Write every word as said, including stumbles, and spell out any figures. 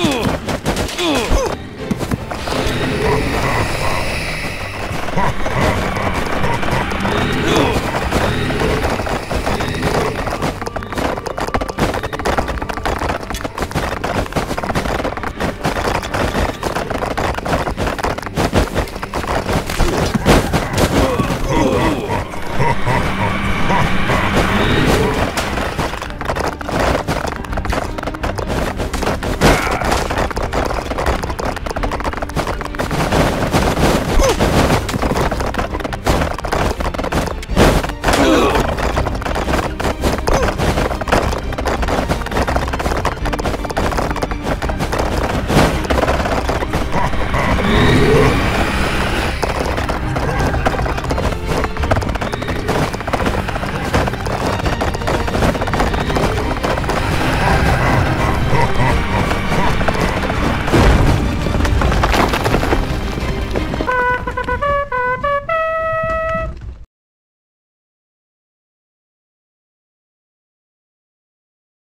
Ugh!